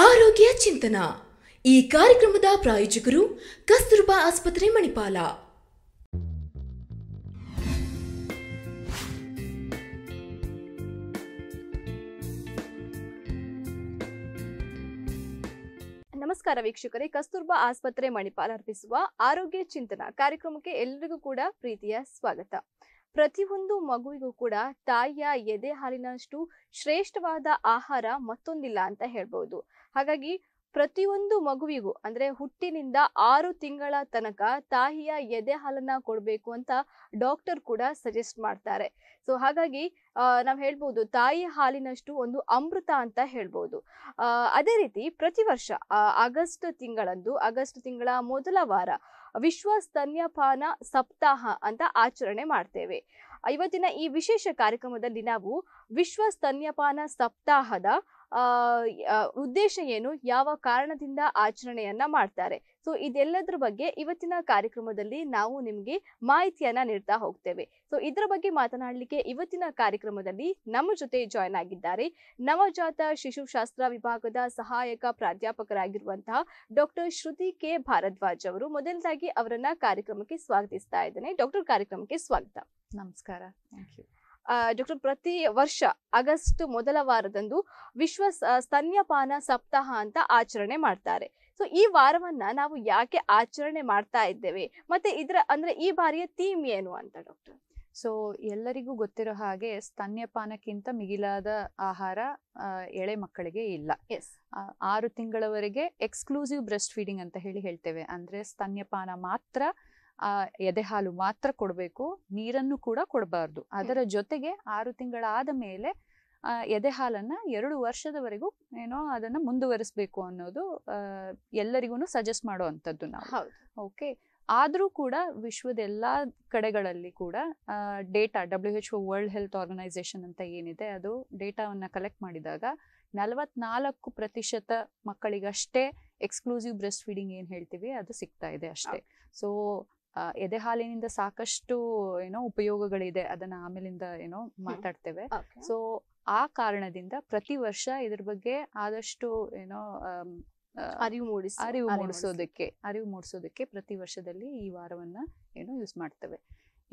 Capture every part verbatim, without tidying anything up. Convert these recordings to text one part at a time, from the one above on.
ಆರೋಗ್ಯ ಚಿಂತನ ಈ ಕಾರ್ಯಕ್ರಮದ ಪ್ರಾಯೋಜಕರು ಕಸ್ತೂರ್ಬಾ ಆಸ್ಪತ್ರೆ ಮಣಿಪಾಲ. ನಮಸ್ಕಾರ ವೀಕ್ಷಕರೇ, ಕಸ್ತೂರ್ಬಾ ಆಸ್ಪತ್ರೆ ಮಣಿಪಾಲ ಅರ್ಪಿಸುವ ಆರೋಗ್ಯ ಚಿಂತನ ಕಾರ್ಯಕ್ರಮಕ್ಕೆ ಎಲ್ಲರಿಗೂ ಕೂಡ ಪ್ರೀತಿಯ ಸ್ವಾಗತ. ಪ್ರತಿಯೊಂದು ಮಗುವಿಗೂ ಕೂಡ ತಾಯಿಯ ಎದೆ ಹಾಲಿನಷ್ಟು ಶ್ರೇಷ್ಠವಾದ ಆಹಾರ ಮತ್ತೊಂದಿಲ್ಲ ಅಂತ ಹೇಳಬಹುದು. ಹಾಗಾಗಿ ಪ್ರತಿಯೊಂದು ಮಗುವಿಗೂ ಅಂದ್ರೆ ಹುಟ್ಟಿನಿಂದ ಆರು ತಿಂಗಳ ತನಕ ತಾಯಿಯ ಎದೆ ಹಾಲನ್ನ ಕೊಡಬೇಕು ಅಂತ ಡಾಕ್ಟರ್ ಕೂಡ ಸಜೆಸ್ಟ್ ಮಾಡ್ತಾರೆ. ಸೊ ಹಾಗಾಗಿ ನಾವು ಹೇಳ್ಬೋದು ತಾಯಿ ಹಾಲಿನಷ್ಟು ಒಂದು ಅಮೃತ ಅಂತ ಹೇಳ್ಬೋದು. ಅದೇ ರೀತಿ ಪ್ರತಿ ವರ್ಷ ಆಗಸ್ಟ್ ತಿಂಗಳಂದು ಆಗಸ್ಟ್ ತಿಂಗಳ ಮೊದಲ ವಾರ ವಿಶ್ವ ಸ್ತನ್ಯಪಾನ ಸಪ್ತಾಹ ಅಂತ ಆಚರಣೆ ಮಾಡ್ತೇವೆ. ಇವತ್ತಿನ ಈ ವಿಶೇಷ ಕಾರ್ಯಕ್ರಮದಲ್ಲಿ ನಾವು ವಿಶ್ವ ಸ್ತನ್ಯಪಾನ ಸಪ್ತಾಹದ ಆ ಉದ್ದೇಶ ಏನು, ಯಾವ ಕಾರಣದಿಂದ ಆಚರಣೆಯನ್ನ ಮಾಡ್ತಾರೆ, ಸೊ ಇದೆಲ್ಲದ್ರ ಬಗ್ಗೆ ಇವತ್ತಿನ ಕಾರ್ಯಕ್ರಮದಲ್ಲಿ ನಾವು ನಿಮ್ಗೆ ಮಾಹಿತಿಯನ್ನ ನೀಡ್ತಾ ಹೋಗ್ತೇವೆ. ಸೊ ಇದರ ಬಗ್ಗೆ ಮಾತನಾಡಲಿಕ್ಕೆ ಇವತ್ತಿನ ಕಾರ್ಯಕ್ರಮದಲ್ಲಿ ನಮ್ಮ ಜೊತೆ ಜಾಯ್ನ್ ಆಗಿದ್ದಾರೆ ನವಜಾತ ಶಿಶುಶಾಸ್ತ್ರ ವಿಭಾಗದ ಸಹಾಯಕ ಪ್ರಾಧ್ಯಾಪಕರಾಗಿರುವಂತಹ ಡಾಕ್ಟರ್ ಶ್ರುತಿ ಕೆ ಭಾರದ್ವಾಜ್ ಅವರು. ಮೊದಲದಾಗಿ ಅವರನ್ನ ಕಾರ್ಯಕ್ರಮಕ್ಕೆ ಸ್ವಾಗತಿಸ್ತಾ ಇದ್ದೇನೆ. ಡಾಕ್ಟರ್, ಕಾರ್ಯಕ್ರಮಕ್ಕೆ ಸ್ವಾಗತ. ನಮಸ್ಕಾರ. Thank you. ಡಾಕ್ಟರ್, ಪ್ರತಿ ವರ್ಷ ಆಗಸ್ಟ್ ಮೊದಲ ವಾರದಂದು ವಿಶ್ವ ಸ್ತನ್ಯಪಾನ ಸಪ್ತಾಹ ಅಂತ ಆಚರಣೆ ಮಾಡ್ತಾರೆ. ಸೊ ಈ ವಾರವನ್ನ ನಾವು ಯಾಕೆ ಆಚರಣೆ ಮಾಡ್ತಾ ಇದ್ದೇವೆ ಮತ್ತೆ ಇದರ ಅಂದ್ರೆ ಈ ಬಾರಿಯ ಥೀಮ್ ಏನು ಅಂತ ಡಾಕ್ಟರ್? ಸೊ ಎಲ್ಲರಿಗೂ ಗೊತ್ತಿರೋ ಹಾಗೆ ಸ್ತನ್ಯಪಾನಕ್ಕಿಂತ ಮಿಗಿಲಾದ ಆಹಾರ ಎಳೆ ಮಕ್ಕಳಿಗೆ ಇಲ್ಲ. ಆರು ತಿಂಗಳವರೆಗೆ ಎಕ್ಸ್ಕ್ಲೂಸಿವ್ ಬ್ರೆಸ್ಟ್ ಫೀಡಿಂಗ್ ಅಂತ ಹೇಳಿ ಹೇಳ್ತೇವೆ. ಅಂದ್ರೆ ಸ್ತನ್ಯಪಾನ ಮಾತ್ರ, ಆ ಎದೆ ಹಾಲು ಮಾತ್ರ ಕೊಡಬೇಕು, ನೀರನ್ನು ಕೂಡ ಕೊಡಬಾರ್ದು. ಅದರ ಜೊತೆಗೆ ಆರು ತಿಂಗಳಾದ ಮೇಲೆ ಆ ಎದೆ ಹಾಲನ್ನ ಎರಡು ವರ್ಷದವರೆಗೂ ಏನೋ ಅದನ್ನ ಮುಂದುವರಿಸಬೇಕು ಅನ್ನೋದು ಎಲ್ಲರಿಗೂ ಸಜೆಸ್ಟ್ ಮಾಡುವಂಥದ್ದು ನಾವು. ಓಕೆ, ಆದ್ರೂ ಕೂಡ ವಿಶ್ವದ ಎಲ್ಲಾ ಕಡೆಗಳಲ್ಲಿ ಕೂಡ data W H O world health organisation ಅಂತ ಏನಿದೆ ಅದು ಡೇಟಾವನ್ನ ಕಲೆಕ್ಟ್ ಮಾಡಿದಾಗ ನಲವತ್ನಾಲ್ಕು ಪ್ರತಿಶತ ಮಕ್ಕಳಿಗಷ್ಟೇ ಎಕ್ಸ್ಕ್ಲೂಸಿವ್ ಬ್ರೆಸ್ಟ್ ಫೀಡಿಂಗ್ ಏನ್ ಹೇಳ್ತೀವಿ ಅದು ಸಿಗ್ತಾ ಇದೆ ಅಷ್ಟೇ. ಸೊ ಎದೆ ಹಾಲಿನಿಂದ ಸಾಕಷ್ಟು ಏನೋ ಉಪಯೋಗಗಳಿದೆ, ಅದನ್ನ ಆಮೇಲಿಂದ ಏನೋ ಮಾತಾಡ್ತೇವೆ. ಸೊ ಆ ಕಾರಣದಿಂದ ಪ್ರತಿ ವರ್ಷ ಇದ್ರ ಬಗ್ಗೆ ಆದಷ್ಟು ಏನೋ ಅರಿವು ಮೂಡಿಸ ಅರಿವು ಮೂಡಿಸೋದಕ್ಕೆ ಅರಿವು ಮೂಡಿಸೋದಕ್ಕೆ ಪ್ರತಿ ವರ್ಷದಲ್ಲಿ ಈ ವಾರವನ್ನ ಏನೋ ಯೂಸ್ ಮಾಡ್ತೇವೆ.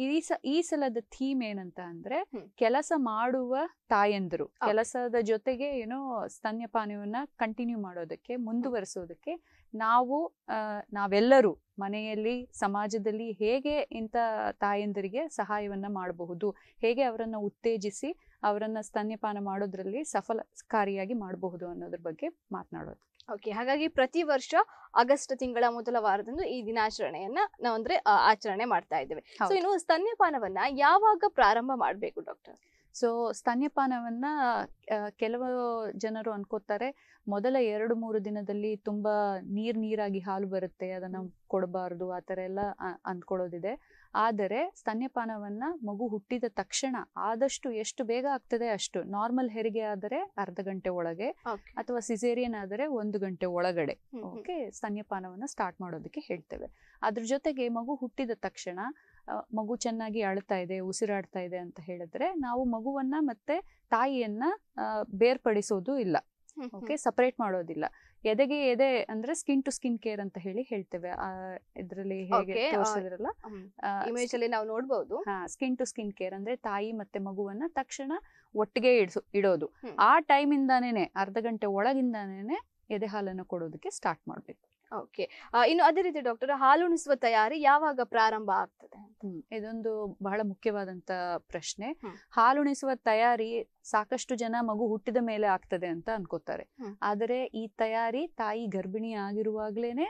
ಈ ಸ ಈ ಸಲದ ಥೀಮ್ ಏನಂತ ಅಂದ್ರೆ ಕೆಲಸ ಮಾಡುವ ತಾಯಂದಿರು ಕೆಲಸದ ಜೊತೆಗೆ ಏನೋ ಸ್ತನ್ಯಪಾನವನ್ನ ಕಂಟಿನ್ಯೂ ಮಾಡೋದಕ್ಕೆ ಮುಂದುವರಿಸೋದಕ್ಕೆ ನಾವು ನಾವೆಲ್ಲರೂ ಮನೆಯಲ್ಲಿ ಸಮಾಜದಲ್ಲಿ ಹೇಗೆ ಇಂಥ ತಾಯಂದಿರಿಗೆ ಸಹಾಯವನ್ನ ಮಾಡಬಹುದು, ಹೇಗೆ ಅವರನ್ನ ಉತ್ತೇಜಿಸಿ ಅವರನ್ನ ಸ್ತನ್ಯಪಾನ ಮಾಡೋದ್ರಲ್ಲಿ ಸಫಲಕಾರಿಯಾಗಿ ಮಾಡಬಹುದು ಅನ್ನೋದ್ರ ಬಗ್ಗೆ ಮಾತನಾಡೋದು. ಓಕೆ, ಹಾಗಾಗಿ ಪ್ರತಿ ವರ್ಷ ಆಗಸ್ಟ್ ತಿಂಗಳ ಮೊದಲ ವಾರದಂದು ಈ ದಿನಾಚರಣೆಯನ್ನ ನಾವು ಅಂದ್ರೆ ಆಚರಣೆ ಮಾಡ್ತಾ ಇದ್ದೇವೆ. ಸೊ ಇನ್ನು ಸ್ತನ್ಯಪಾನವನ್ನ ಯಾವಾಗ ಪ್ರಾರಂಭ ಮಾಡಬೇಕು ಡಾಕ್ಟರ್? ಸೊ ಸ್ತನ್ಯಪಾನವನ್ನ ಕೆಲವು ಜನರು ಅನ್ಕೋತಾರೆ ಮೊದಲ ಎರಡು ಮೂರು ದಿನದಲ್ಲಿ ತುಂಬಾ ನೀರ್ ನೀರಾಗಿ ಹಾಲು ಬರುತ್ತೆ, ಅದನ್ನ ಕೊಡಬಾರ್ದು, ಆ ತರ ಎಲ್ಲ ಅಂದ್ಕೊಳ್ಳೋದಿದೆ. ಆದರೆ ಸ್ತನ್ಯಪಾನವನ್ನ ಮಗು ಹುಟ್ಟಿದ ತಕ್ಷಣ ಆದಷ್ಟು ಎಷ್ಟು ಬೇಗ ಆಗ್ತದೆ ಅಷ್ಟು. ನಾರ್ಮಲ್ ಹೆರಿಗೆ ಆದರೆ ಅರ್ಧ ಗಂಟೆ ಒಳಗೆ ಅಥವಾ ಸಿಸೇರಿಯನ್ ಆದರೆ ಒಂದು ಗಂಟೆ ಒಳಗಡೆ ಓಕೆ ಸ್ತನ್ಯಪಾನವನ್ನ ಸ್ಟಾರ್ಟ್ ಮಾಡೋದಕ್ಕೆ ಹೇಳ್ತೇವೆ. ಅದ್ರ ಜೊತೆಗೆ ಮಗು ಹುಟ್ಟಿದ ತಕ್ಷಣ ಮಗು ಚೆನ್ನಾಗಿ ಅಳ್ತಾ ಇದೆ, ಉಸಿರಾಡ್ತಾ ಇದೆ ಅಂತ ಹೇಳಿದ್ರೆ ನಾವು ಮಗುವನ್ನ ಮತ್ತೆ ತಾಯಿಯನ್ನ ಬೇರ್ಪಡಿಸೋದು ಇಲ್ಲ, ಓಕೆ ಸಪರೇಟ್ ಮಾಡೋದಿಲ್ಲ. ಎದೆಗೆ ಎದೆ ಅಂದ್ರೆ ಸ್ಕಿನ್ ಟು ಸ್ಕಿನ್ ಕೇರ್ ಅಂತ ಹೇಳಿ ಹೇಳ್ತೇವೆ. ಇದ್ರಲ್ಲಿ ಹೇಗೆ ತೋರಿಸಿದ್ರಲ್ಲ ಇಮೇಜ್ ಅಲ್ಲಿ ನಾವು ನೋಡಬಹುದು. ಹಾ, ಸ್ಕಿನ್ ಟು ಸ್ಕಿನ್ ಕೇರ್ ಅಂದ್ರೆ ತಾಯಿ ಮತ್ತೆ ಮಗುವನ್ನ ತಕ್ಷಣ ಒಟ್ಟಿಗೆ ಇಡ್ಸೋ ಇಡೋದು. ಆ ಟೈಮ್ ಇಂದಾನೇನೆ ಅರ್ಧ ಗಂಟೆ ಒಳಗಿಂದಾನೇನೆ ಎದೆ ಹಾಲನ್ನು ಕೊಡೋದಕ್ಕೆ ಸ್ಟಾರ್ಟ್ ಮಾಡ್ಬೇಕು. ಓಕೆ, ಇನ್ನು ಅದೇ ರೀತಿ ಡಾಕ್ಟರ್ ಹಾಲುಣಿಸುವ ತಯಾರಿ ಯಾವಾಗ ಪ್ರಾರಂಭ ಆಗ್ತದೆ? ಹ್ಮ್, ಇದೊಂದು ಬಹಳ ಮುಖ್ಯವಾದಂತ ಪ್ರಶ್ನೆ. ಹಾಲುಣಿಸುವ ತಯಾರಿ ಸಾಕಷ್ಟು ಜನ ಮಗು ಹುಟ್ಟಿದ ಮೇಲೆ ಆಗ್ತದೆ ಅಂತ ಅನ್ಕೋತಾರೆ, ಆದರೆ ಈ ತಯಾರಿ ತಾಯಿ ಗರ್ಭಿಣಿ ಆಗಿರುವಾಗ್ಲೇನೆ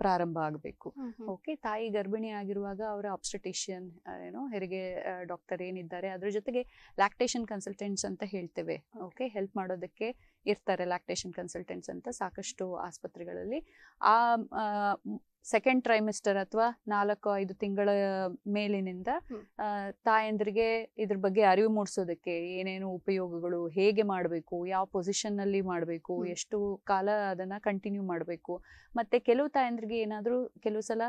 ಪ್ರಾರಂಭ ಆಗಬೇಕು. ಓಕೆ, ತಾಯಿ ಗರ್ಭಿಣಿ ಆಗಿರುವಾಗ ಅವರ ಆಬ್ಸ್ಟೆಟಿಷಿಯನ್ ಏನೋ ಹೆರಿಗೆ ಡಾಕ್ಟರ್ ಏನಿದ್ದಾರೆ ಅದ್ರ ಜೊತೆಗೆ ಲ್ಯಾಕ್ಟೇಷನ್ ಕನ್ಸಲ್ಟೆಂಟ್ಸ್ ಅಂತ ಹೇಳ್ತೇವೆ. ಓಕೆ, ಹೆಲ್ಪ್ ಮಾಡೋದಕ್ಕೆ ಇರ್ತಾರೆ ಲ್ಯಾಕ್ಟೇಷನ್ ಕನ್ಸಲ್ಟೆಂಟ್ಸ್ ಅಂತ ಸಾಕಷ್ಟು ಆಸ್ಪತ್ರೆಗಳಲ್ಲಿ. ಆ ಸೆಕೆಂಡ್ ಟ್ರೈಮಿಸ್ಟರ್ ಅಥವಾ ನಾಲ್ಕು ಐದು ತಿಂಗಳ ಮೇಲಿನಿಂದ ತಾಯಂದ್ರಿಗೆ ಇದ್ರ ಬಗ್ಗೆ ಅರಿವು ಮೂಡಿಸೋದಕ್ಕೆ ಏನೇನು ಉಪಯೋಗಗಳು, ಹೇಗೆ ಮಾಡಬೇಕು, ಯಾವ ಪೊಸಿಷನ್ ಅಲ್ಲಿ ಮಾಡಬೇಕು, ಎಷ್ಟು ಕಾಲ ಅದನ್ನ ಕಂಟಿನ್ಯೂ ಮಾಡಬೇಕು, ಮತ್ತೆ ಕೆಲವು ತಾಯಂದ್ರಿಗೆ ಏನಾದರೂ ಕೆಲವು ಸಲ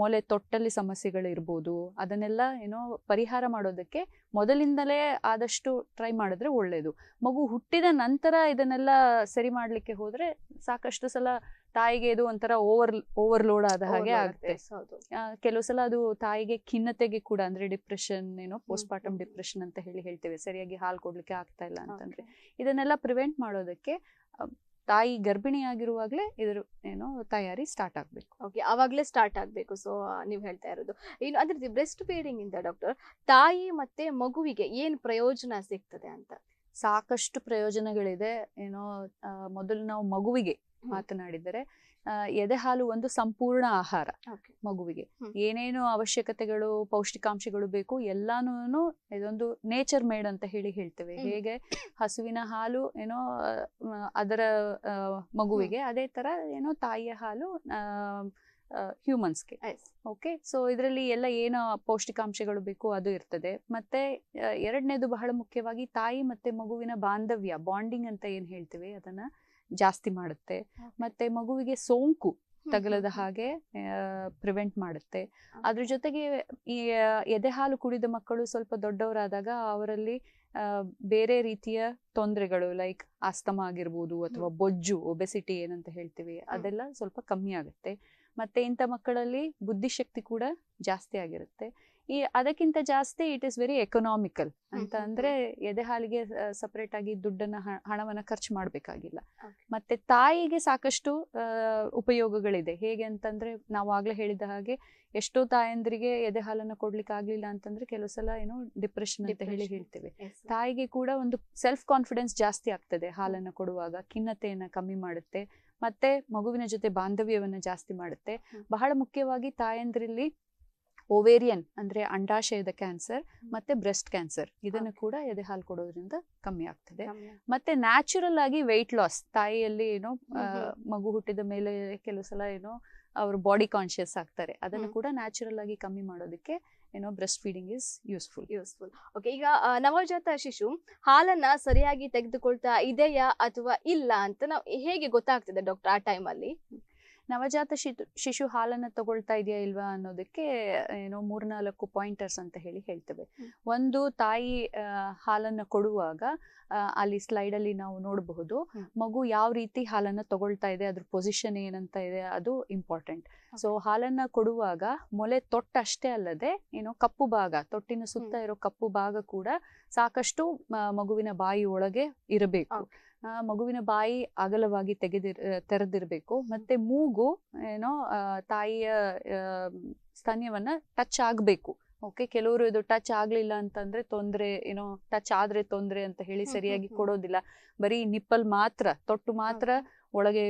ಮೂಳೆ ತೊಟ್ಟಲ್ಲಿ ಸಮಸ್ಯೆಗಳು ಇರಬಹುದು ಅದನ್ನೆಲ್ಲ ಏನೋ ಪರಿಹಾರ ಮಾಡೋದಕ್ಕೆ ಮೊದಲಿಂದಲೇ ಆದಷ್ಟು ಟ್ರೈ ಮಾಡಿದ್ರೆ ಒಳ್ಳೆಯದು. ಮಗು ಹುಟ್ಟಿದ ನಂತರ ಇದನ್ನೆಲ್ಲ ಸರಿ ಮಾಡಲಿಕ್ಕೆ ಹೋದ್ರೆ ಸಾಕಷ್ಟು ಸಲ ತಾಯಿಗೆ ಇದು ಒಂತರ ಓವರ್ ಓವರ್ಲೋಡ್ ಆದ ಹಾಗೆ ಆಗುತ್ತೆ. ಕೆಲವು ಸಲ ಅದು ತಾಯಿಗೆ ಖಿನ್ನತೆಗೆ ಕೂಡ ಅಂದ್ರೆ ಡಿಪ್ರೆಷನ್ ಏನೋ ಪೋಸ್ಟ್ ಪಾರ್ಟಮ್ ಡಿಪ್ರೆಷನ್ ಅಂತ ಹೇಳಿ ಹೇಳ್ತೇವೆ, ಸರಿಯಾಗಿ ಹಾಲು ಕೊಡ್ಲಿಕ್ಕೆ ಆಗ್ತಾ ಇಲ್ಲ ಅಂತಂದ್ರೆ. ಇದನ್ನೆಲ್ಲ ಪ್ರಿವೆಂಟ್ ಮಾಡೋದಕ್ಕೆ ತಾಯಿ ಗರ್ಭಿಣಿಯಾಗಿರುವಾಗಲೇ ಇದರ ಏನೋ ತಯಾರಿ ಸ್ಟಾರ್ಟ್ ಆಗಬೇಕು. ಓಕೆ, ಆವಾಗಲೇ ಸ್ಟಾರ್ಟ್ ಆಗಬೇಕು. ಸೊ ನೀವು ಹೇಳ್ತಾ ಇರೋದು ಇನ್ನು ಅದ್ರದ್ದು ಬ್ರೆಸ್ಟ್ ಫೀಡಿಂಗ್ ಇಂದ ಡಾಕ್ಟರ್ ತಾಯಿ ಮತ್ತೆ ಮಗುವಿಗೆ ಏನು ಪ್ರಯೋಜನ ಸಿಗ್ತದೆ ಅಂತ? ಸಾಕಷ್ಟು ಪ್ರಯೋಜನಗಳಿದೆ. ಏನೋ ಮೊದಲು ನಾವು ಮಗುವಿಗೆ ಮಾತನಾಡಿದರೆ ಎದೆ ಹಾಲು ಒಂದು ಸಂಪೂರ್ಣ ಆಹಾರ. ಮಗುವಿಗೆ ಏನೇನು ಅವಶ್ಯಕತೆಗಳು ಪೌಷ್ಟಿಕಾಂಶಗಳು ಬೇಕು ಎಲ್ಲಾನು ಇದೊಂದು ನೇಚರ್ ಮೇಡ್ ಅಂತ ಹೇಳಿ ಹೇಳ್ತೇವೆ. ಹೇಗೆ ಹಸುವಿನ ಹಾಲು ಏನೋ ಅದರ ಮಗುವಿಗೆ ಅದೇ ತರ ಏನೋ ತಾಯಿಯ ಹಾಲು ಹ್ಯೂಮನ್ಸ್ಗೆ. ಓಕೆ, ಸೊ ಇದರಲ್ಲಿ ಎಲ್ಲ ಏನೋ ಪೌಷ್ಟಿಕಾಂಶಗಳು ಬೇಕು ಅದು ಇರ್ತದೆ. ಮತ್ತೆ ಎರಡನೇದು ಬಹಳ ಮುಖ್ಯವಾಗಿ ತಾಯಿ ಮತ್ತೆ ಮಗುವಿನ ಬಾಂಧವ್ಯ ಬಾಂಡಿಂಗ್ ಅಂತ ಏನ್ ಹೇಳ್ತೀವಿ ಅದನ್ನ ಜಾಸ್ತಿ ಮಾಡುತ್ತೆ. ಮತ್ತೆ ಮಗುವಿಗೆ ಸೋಂಕು ತಗಲದ ಹಾಗೆ ಪ್ರಿವೆಂಟ್ ಮಾಡುತ್ತೆ. ಅದ್ರ ಜೊತೆಗೆ ಈ ಎದೆ ಹಾಲು ಕುಡಿದ ಮಕ್ಕಳು ಸ್ವಲ್ಪ ದೊಡ್ಡವರಾದಾಗ ಅವರಲ್ಲಿ ಬೇರೆ ರೀತಿಯ ತೊಂದರೆಗಳು ಲೈಕ್ ಆಸ್ತಮಾ ಆಗಿರ್ಬೋದು ಅಥವಾ ಬೊಜ್ಜು ಒಬೆಸಿಟಿ ಏನಂತ ಹೇಳ್ತೀವಿ ಅದೆಲ್ಲ ಸ್ವಲ್ಪ ಕಮ್ಮಿ ಆಗುತ್ತೆ. ಮತ್ತೆ ಇಂಥ ಮಕ್ಕಳಲ್ಲಿ ಬುದ್ಧಿಶಕ್ತಿ ಕೂಡ ಜಾಸ್ತಿ ಆಗಿರುತ್ತೆ. ಈ ಅದಕ್ಕಿಂತ ಜಾಸ್ತಿ ಇಟ್ ಇಸ್ ವೆರಿ ಎಕನಾಮಿಕಲ್ ಅಂತ ಅಂದ್ರೆ ಎದೆ ಹಾಲಿಗೆ ಸಪರೇಟ್ ಆಗಿ ದುಡ್ಡನ್ನ ಹಣವನ್ನ ಖರ್ಚು ಮಾಡಬೇಕಾಗಿಲ್ಲ. ಮತ್ತೆ ತಾಯಿಗೆ ಸಾಕಷ್ಟು ಉಪಯೋಗಗಳಿದೆ. ಹೇಗೆ ಅಂತಂದ್ರೆ ನಾವು ಆಗ್ಲೇ ಹೇಳಿದ ಹಾಗೆ ಎಷ್ಟೋ ತಾಯಂದ್ರಿಗೆ ಎದೆ ಹಾಲನ್ನ ಕೊಡ್ಲಿಕ್ಕೆ ಆಗ್ಲಿಲ್ಲ ಅಂತಂದ್ರೆ ಕೆಲವು ಸಲ ಏನೋ ಡಿಪ್ರೆಷನ್ ಅಂತ ಹೇಳಿ ಹೇಳ್ತೇವೆ. ತಾಯಿಗೆ ಕೂಡ ಒಂದು ಸೆಲ್ಫ್ ಕಾನ್ಫಿಡೆನ್ಸ್ ಜಾಸ್ತಿ ಆಗ್ತದೆ ಹಾಲನ್ನ ಕೊಡುವಾಗ, ಖಿನ್ನತೆಯನ್ನ ಕಮ್ಮಿ ಮಾಡುತ್ತೆ, ಮತ್ತೆ ಮಗುವಿನ ಜೊತೆ ಬಾಂಧವ್ಯವನ್ನ ಜಾಸ್ತಿ ಮಾಡುತ್ತೆ. ಬಹಳ ಮುಖ್ಯವಾಗಿ ತಾಯಂದ್ರಲ್ಲಿ ಓವೇರಿಯನ್ ಅಂದ್ರೆ ಅಂಡಾಶಯದ ಕ್ಯಾನ್ಸರ್ ಮತ್ತೆ ಬ್ರೆಸ್ಟ್ ಕ್ಯಾನ್ಸರ್ ಇದನ್ನು ಕೂಡ ಎದೆ ಹಾಲು ಕೊಡೋದ್ರಿಂದ ಕಮ್ಮಿ ಆಗ್ತದೆ. ಮತ್ತೆ ನ್ಯಾಚುರಲ್ ಆಗಿ ವೆಯ್ಟ್ ಲಾಸ್ ತಾಯಿಯಲ್ಲಿ ಏನೋ ಮಗು ಹುಟ್ಟಿದ ಮೇಲೆ ಕೆಲವು ಸಲ ಏನೋ ಅವರು ಬಾಡಿ ಕಾನ್ಶಿಯಸ್ ಆಗ್ತಾರೆ, ಅದನ್ನು ಕೂಡ ನ್ಯಾಚುರಲ್ ಆಗಿ ಕಮ್ಮಿ ಮಾಡೋದಕ್ಕೆ ಏನೋ breast feeding is useful useful okay, ಈಗ ನವಜಾತ ಶಿಶು ಹಾಲನ್ನ ಸರಿಯಾಗಿ ತೆಗೆದುಕೊಳ್ತಾ ಇದೆಯಾ ಅಥವಾ ಇಲ್ಲ ಅಂತ ನಾವು ಹೇಗೆ ಗೊತ್ತಾಗ್ತದೆ ಡಾಕ್ಟರ್ ಆ ಟೈಮಲ್ಲಿ? ನವಜಾತ ಶಿಶು ಶಿಶು ಹಾಲನ್ನು ತಗೊಳ್ತಾ ಇದೆಯಾ ಇಲ್ವಾ ಅನ್ನೋದಕ್ಕೆ ಏನೋ ಮೂರ್ನಾಲ್ಕು ಪಾಯಿಂಟರ್ಸ್ ಅಂತ ಹೇಳಿ ಹೇಳ್ತೇವೆ. ಒಂದು, ತಾಯಿ ಹಾಲನ್ನು ಕೊಡುವಾಗ ಅಲ್ಲಿ ಸ್ಲೈಡ್ ಅಲ್ಲಿ ನಾವು ನೋಡಬಹುದು ಮಗು ಯಾವ ರೀತಿ ಹಾಲನ್ನ ತಗೊಳ್ತಾ ಇದೆ, ಅದ್ರ ಪೊಸಿಷನ್ ಏನಂತ ಇದೆ, ಅದು ಇಂಪಾರ್ಟೆಂಟ್. ಸೊ ಹಾಲನ್ನ ಕೊಡುವಾಗ ಮೊಲೆ ತೊಟ್ಟ ಅಷ್ಟೇ ಅಲ್ಲದೆ ಏನೋ ಕಪ್ಪು ಭಾಗ, ತೊಟ್ಟಿನ ಸುತ್ತ ಇರೋ ಕಪ್ಪು ಭಾಗ ಕೂಡ ಸಾಕಷ್ಟು ಮಗುವಿನ ಬಾಯಿ ಒಳಗೆ ಇರಬೇಕು. ಮಗುವಿನ ಬಾಯಿ ಅಗಲವಾಗಿ ತೆಗೆದಿರ್ ತೆರೆದಿರ್ಬೇಕು. ಮತ್ತೆ ಮೂಗು ಏನೋ ತಾಯಿಯ ಸ್ತನ್ಯವನ್ನ ಟಚ್ ಆಗ್ಬೇಕು. ಓಕೆ, ಕೆಲವರು ಇದು ಟಚ್ ಆಗ್ಲಿಲ್ಲ ಅಂತಂದ್ರೆ ತೊಂದ್ರೆ, ಏನೋ ಟಚ್ ಆದ್ರೆ ತೊಂದ್ರೆ ಅಂತ ಹೇಳಿ ಸರಿಯಾಗಿ ಕೊಡೋದಿಲ್ಲ, ಬರೀ ನಿಪ್ಪಲ್ ಮಾತ್ರ ತೊಟ್ಟು ಮಾತ್ರ ಒಳಗೆ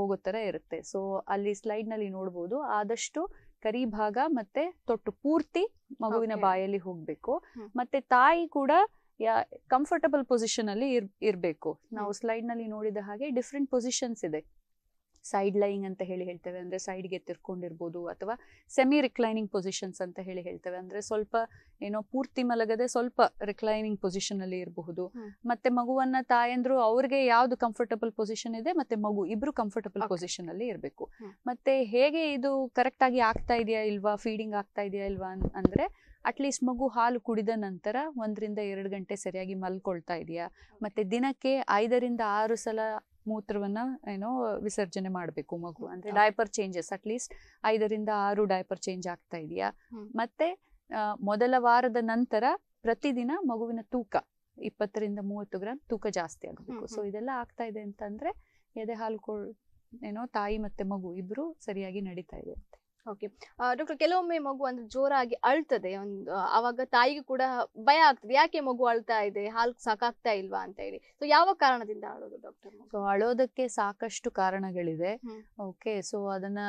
ಹೋಗೋ ತರ ಇರುತ್ತೆ. ಸೊ ಅಲ್ಲಿ ಸ್ಲೈಡ್ ನಲ್ಲಿ ನೋಡ್ಬೋದು ಆದಷ್ಟು ಕರಿ ಭಾಗ ಮತ್ತೆ ತೊಟ್ಟು ಪೂರ್ತಿ ಮಗುವಿನ ಬಾಯಲ್ಲಿ ಹೋಗ್ಬೇಕು. ಮತ್ತೆ ತಾಯಿ ಕೂಡ ಯಾ ಕಂಫರ್ಟಬಲ್ ಪೊಸಿಷನ್ ಅಲ್ಲಿ ಇರ್ ಇರಬೇಕು. ನಾವು ಸ್ಲೈಡ್ ನಲ್ಲಿ ನೋಡಿದ ಹಾಗೆ ಡಿಫ್ರೆಂಟ್ ಪೊಸಿಷನ್ಸ್ ಇದೆ. ಸೈಡ್ ಲೈಯಿಂಗ್ ಅಂತ ಹೇಳಿ ಹೇಳ್ತೇವೆ, ಅಂದ್ರೆ ಸೈಡ್ಗೆ ತಿರ್ಕೊಂಡಿರ್ಬೋದು, ಅಥವಾ ಸೆಮಿ ರಿಕ್ಲೈನಿಂಗ್ ಪೊಸಿಷನ್ಸ್ ಅಂತ ಹೇಳಿ ಹೇಳ್ತೇವೆ, ಅಂದ್ರೆ ಸ್ವಲ್ಪ ಏನೋ ಪೂರ್ತಿ ಮಲಗದೆ ಸ್ವಲ್ಪ ರಿಕ್ಲೈನಿಂಗ್ ಪೊಸಿಷನ್ ಅಲ್ಲಿ ಇರಬಹುದು. ಮತ್ತೆ ಮಗುವನ್ನ ತಾಯಂದ್ರು ಅವ್ರಿಗೆ ಯಾವ್ದು ಕಂಫರ್ಟಬಲ್ ಪೊಸಿಷನ್ ಇದೆ ಮತ್ತೆ ಮಗು ಇಬ್ರು ಕಂಫರ್ಟಬಲ್ ಪೊಸಿಷನ್ ಅಲ್ಲಿ ಇರಬೇಕು. ಮತ್ತೆ ಹೇಗೆ ಇದು ಕರೆಕ್ಟ್ ಆಗಿ ಆಗ್ತಾ ಇದೆಯಾ ಇಲ್ವಾ, ಫೀಡಿಂಗ್ ಆಗ್ತಾ ಇದೆಯಾ ಇಲ್ವಾ ಅಂದ್ರೆ ಅಟ್ಲೀಸ್ಟ್ ಮಗು ಹಾಲು ಕುಡಿದ ನಂತರ ಒಂದರಿಂದ ಎರಡು ಗಂಟೆ ಸರಿಯಾಗಿ ಮಲ್ಕೊಳ್ತಾ ಇದೆಯಾ, ಮತ್ತೆ ದಿನಕ್ಕೆ ಐದರಿಂದ ಆರು ಸಲ ಮೂತ್ರವನ್ನ ಏನೋ ವಿಸರ್ಜನೆ ಮಾಡಬೇಕು ಮಗು, ಅಂದ್ರೆ ಡೈಪರ್ ಚೇಂಜಸ್ ಅಟ್ಲೀಸ್ಟ್ ಐದರಿಂದ ಆರು ಡೈಪರ್ ಚೇಂಜ್ ಆಗ್ತಾ ಇದೆಯಾ. ಮತ್ತೆ ಮೊದಲ ವಾರದ ನಂತರ ಪ್ರತಿದಿನ ಮಗುವಿನ ತೂಕ ಇಪ್ಪತ್ತರಿಂದ ಮೂವತ್ತು ಗ್ರಾಮ್ ತೂಕ ಜಾಸ್ತಿ ಆಗಬೇಕು. ಸೊ ಇದೆಲ್ಲ ಆಗ್ತಾ ಇದೆ ಅಂತಂದ್ರೆ ಎದೆ ಹಾಲು ಕೊಳ್ ಏನೋ ತಾಯಿ ಮತ್ತೆ ಮಗು ಇಬ್ರು ಸರಿಯಾಗಿ ನಡೀತಾ ಇದೆ ಅಂತ. ಓಕೆ ಡಾಕ್ಟರ್, ಕೆಲವೊಮ್ಮೆ ಮಗು ಅಂದ್ರೆ ಜೋರಾಗಿ ಅಳ್ತದೆ, ಒಂದು ಆವಾಗ ತಾಯಿಗೂ ಕೂಡ ಭಯ ಆಗ್ತದೆ, ಯಾಕೆ ಮಗು ಅಳ್ತಾ ಇದೆ, ಹಾಲು ಸಾಕಾಗ್ತಾ ಇಲ್ವಾ ಅಂತ ಹೇಳಿ. ಸೊ ಯಾವ ಕಾರಣದಿಂದ ಅಳೋದು ಡಾಕ್ಟರ್? ಸೊ ಅಳೋದಕ್ಕೆ ಸಾಕಷ್ಟು ಕಾರಣಗಳಿದೆ. ಓಕೆ, ಸೊ ಅದನ್ನ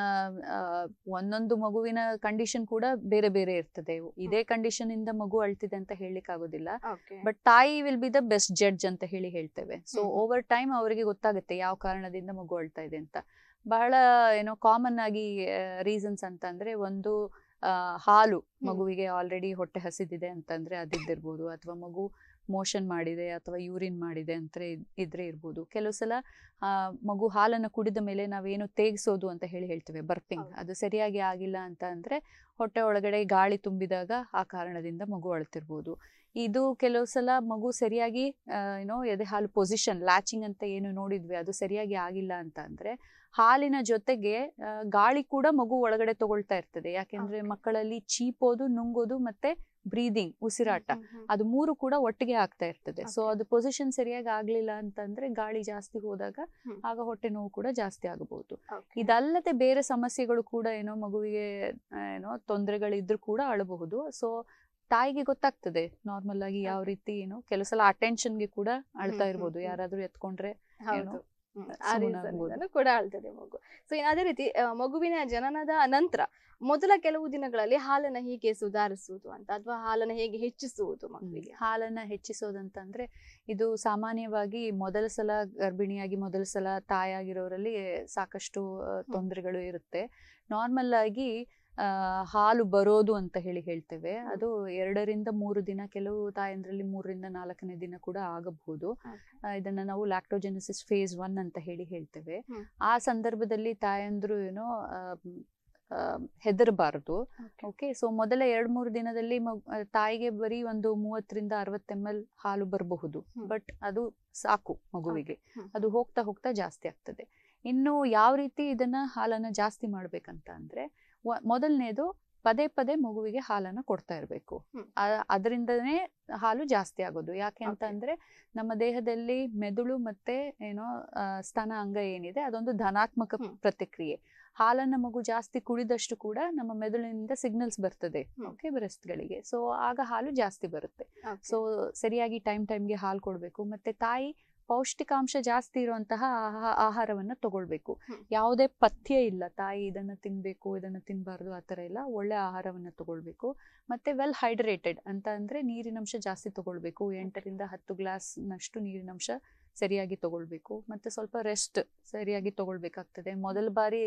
ಒಂದೊಂದು ಮಗುವಿನ ಕಂಡೀಷನ್ ಕೂಡ ಬೇರೆ ಬೇರೆ ಇರ್ತದೆ. ಇದೇ ಕಂಡೀಷನ್ ಇಂದ ಮಗು ಅಳ್ತಿದೆ ಅಂತ ಹೇಳಲಿಕ್ಕೆ ಆಗೋದಿಲ್ಲ. ಬಟ್ ತಾಯಿ will be the best judge ಅಂತ ಹೇಳಿ ಹೇಳ್ತೇವೆ. ಸೊ ಓವರ್ ಟೈಮ್ ಅವರಿಗೆ ಗೊತ್ತಾಗುತ್ತೆ ಯಾವ ಕಾರಣದಿಂದ ಮಗು ಅಳ್ತಾ ಇದೆ ಅಂತ. ಬಹಳ ಏನೋ ಕಾಮನ್ ಆಗಿ ರೀಸನ್ಸ್ ಅಂತಂದ್ರೆ ಒಂದು ಹಾಲು ಮಗುವಿಗೆ ಆಲ್ರೆಡಿ ಹೊಟ್ಟೆ ಹಸಿದಿದೆ ಅಂತಂದ್ರೆ ಅದಿದ್ದಿರ್ಬೋದು, ಅಥವಾ ಮಗು ಮೋಷನ್ ಮಾಡಿದೆ ಅಥವಾ ಯೂರಿನ್ ಮಾಡಿದೆ ಅಂತ ಇದ್ರೆ ಇರಬಹುದು. ಕೆಲವು ಸಲ ಮಗು ಹಾಲನ್ನು ಕುಡಿದ ಮೇಲೆ ನಾವೇನು ತೇಗಿಸೋದು ಅಂತ ಹೇಳಿ ಹೇಳ್ತೇವೆ, ಬರ್ಪಿಂಗ್, ಅದು ಸರಿಯಾಗಿ ಆಗಿಲ್ಲ ಅಂತ ಅಂದ್ರೆ ಹೊಟ್ಟೆ ಒಳಗಡೆ ಗಾಳಿ ತುಂಬಿದಾಗ ಆ ಕಾರಣದಿಂದ ಮಗು ಅಳ್ತಿರ್ಬೋದು. ಇದು ಕೆಲವು ಸಲ ಮಗು ಸರಿಯಾಗಿ ಏನೋ ಎದೆ ಹಾಲು ಪೊಸಿಷನ್ ಲ್ಯಾಚಿಂಗ್ ಅಂತ ಏನು ನೋಡಿದ್ವಿ ಅದು ಸರಿಯಾಗಿ ಆಗಿಲ್ಲ ಅಂತ ಅಂದ್ರೆ ಹಾಲಿನ ಜೊತೆಗೆ ಗಾಳಿ ಕೂಡ ಮಗು ಒಳಗಡೆ ತಗೊಳ್ತಾ ಇರ್ತದೆ. ಯಾಕೆಂದ್ರೆ ಮಕ್ಕಳಲ್ಲಿ ಚೀಪೋದು, ನುಂಗೋದು ಮತ್ತೆ ಬ್ರೀದಿಂಗ್, ಉಸಿರಾಟ, ಅದು ಮೂರು ಕೂಡ ಒಟ್ಟಿಗೆ ಆಗ್ತಾ ಇರ್ತದೆ. ಸೊ ಅದು ಪೊಸಿಷನ್ ಸರಿಯಾಗಿ ಆಗ್ಲಿಲ್ಲ ಅಂತಂದ್ರೆ ಗಾಳಿ ಜಾಸ್ತಿ ಹೋದಾಗ ಆಗ ಹೊಟ್ಟೆ ನೋವು ಕೂಡ ಜಾಸ್ತಿ ಆಗಬಹುದು. ಇದಲ್ಲದೆ ಬೇರೆ ಸಮಸ್ಯೆಗಳು ಕೂಡ ಏನೋ ಮಗುವಿಗೆ ಏನೋ ತೊಂದರೆಗಳಿದ್ರು ಕೂಡ ಅಳಬಹುದು. ಸೊ ತಾಯಿಗೆ ಗೊತ್ತಾಗ್ತದೆ ನಾರ್ಮಲ್ ಆಗಿ ಯಾವ ರೀತಿ ಏನೋ ಕೆಲವು ಸಲ ಅಟೆನ್ಷನ್ಗೆ ಕೂಡ ಅಳ್ತಾ ಇರ್ಬೋದು, ಯಾರಾದ್ರೂ ಎತ್ಕೊಂಡ್ರೆ ಏನೋ ಆ ರೀಸನ್ ಕೂಡ ಅಳ್ತದೆ ಮಗು. ಸೊ ಅದೇ ರೀತಿ ಮಗುವಿನ ಜನನದ ನಂತರ ಮೊದಲ ಕೆಲವು ದಿನಗಳಲ್ಲಿ ಹಾಲನ್ನ ಹೀಗೆ ಸುಧಾರಿಸುವುದು ಅಂತ ಅಥವಾ ಹಾಲನ್ನ ಹೇಗೆ ಹೆಚ್ಚಿಸುವುದು ಮಗುವಿಗೆ? ಹಾಲನ್ನ ಹೆಚ್ಚಿಸೋದಂತಂದ್ರೆ ಇದು ಸಾಮಾನ್ಯವಾಗಿ ಮೊದಲ ಸಲ ಗರ್ಭಿಣಿಯಾಗಿ ಮೊದಲ ಸಲ ತಾಯಾಗಿರೋರಲ್ಲಿ ಸಾಕಷ್ಟು ತೊಂದರೆಗಳು ಇರುತ್ತೆ. ನಾರ್ಮಲ್ ಆಗಿ ಆ ಹಾಲು ಬರೋದು ಅಂತ ಹೇಳಿ ಹೇಳ್ತೇವೆ, ಅದು ಎರಡರಿಂದ ಮೂರು ದಿನ, ಕೆಲವು ತಾಯಂದ್ರಲ್ಲಿ ಮೂರರಿಂದ ನಾಲ್ಕನೇ ದಿನ ಕೂಡ ಆಗಬಹುದು. ಇದನ್ನ ನಾವು ಲ್ಯಾಕ್ಟೋಜೆನೆಸಿಸ್ ಫೇಸ್ ಒನ್ ಅಂತ ಹೇಳಿ ಹೇಳ್ತೇವೆ. ಆ ಸಂದರ್ಭದಲ್ಲಿ ತಾಯಂದ್ರು ಏನೋ ಹೆದರಬಾರದು. ಓಕೆ, ಸೊ ಮೊದಲ ಎರಡ್ ಮೂರು ದಿನದಲ್ಲಿ ತಾಯಿಗೆ ಬರೀ ಒಂದು ಮೂವತ್ತರಿಂದ ಅರವತ್ತು ಎಮ್ ಎಲ್ ಹಾಲು ಬರಬಹುದು, ಬಟ್ ಅದು ಸಾಕು ಮಗುವಿಗೆ, ಅದು ಹೋಗ್ತಾ ಹೋಗ್ತಾ ಜಾಸ್ತಿ ಆಗ್ತದೆ. ಇನ್ನು ಯಾವ ರೀತಿ ಇದನ್ನ ಹಾಲನ್ನ ಜಾಸ್ತಿ ಮಾಡ್ಬೇಕಂತ ಅಂದ್ರೆ ಮೊದಲನೇದು ಪದೇ ಪದೇ ಮಗುವಿಗೆ ಹಾಲನ್ನು ಕೊಡ್ತಾ ಇರಬೇಕು, ಅದರಿಂದನೇ ಹಾಲು ಜಾಸ್ತಿ ಆಗೋದು. ಯಾಕೆ ಅಂತ ಅಂದ್ರೆ ನಮ್ಮ ದೇಹದಲ್ಲಿ ಮೆದುಳು ಮತ್ತೆ ಏನೋ ಸ್ತನ ಅಂಗ ಏನಿದೆ ಅದೊಂದು ಧನಾತ್ಮಕ ಪ್ರತಿಕ್ರಿಯೆ. ಹಾಲನ್ನ ಮಗು ಜಾಸ್ತಿ ಕುಡಿದಷ್ಟು ಕೂಡ ನಮ್ಮ ಮೆದುಳಿನಿಂದ ಸಿಗ್ನಲ್ಸ್ ಬರ್ತದೆ ಓಕೆ ಬ್ರೆಸ್ಟ್ ಗಳಿಗೆ. ಸೊ ಆಗ ಹಾಲು ಜಾಸ್ತಿ ಬರುತ್ತೆ. ಸೊ ಸರಿಯಾಗಿ ಟೈಮ್ ಟೈಮ್ಗೆ ಹಾಲು ಕೊಡಬೇಕು, ಮತ್ತೆ ತಾಯಿ ಪೌಷ್ಟಿಕಾಂಶ ಜಾಸ್ತಿ ಇರುವಂತಹ ಆಹಾರವನ್ನ ತಗೊಳ್ಬೇಕು. ಯಾವುದೇ ಪಥ್ಯ ಇಲ್ಲ, ತಾಯಿ ಇದನ್ನ ತಿನ್ಬೇಕು ಇದನ್ನ ತಿನ್ಬಾರ್ದು ಆ ತರ ಇಲ್ಲ, ಒಳ್ಳೆ ಆಹಾರವನ್ನ ತಗೊಳ್ಬೇಕು. ಮತ್ತೆ ವೆಲ್ ಹೈಡ್ರೇಟೆಡ್ ಅಂತ ಅಂದ್ರೆ ನೀರಿನಂಶ ಜಾಸ್ತಿ ತಗೊಳ್ಬೇಕು, ಎಂಟರಿಂದ ಹತ್ತು ಗ್ಲಾಸ್ ನಷ್ಟು ನೀರಿನಂಶ ಸರಿಯಾಗಿ ತಗೊಳ್ಬೇಕು. ಮತ್ತೆ ಸ್ವಲ್ಪ ರೆಸ್ಟ್ ಸರಿಯಾಗಿ ತಗೊಳ್ಬೇಕಾಗ್ತದೆ. ಮೊದಲ ಬಾರಿ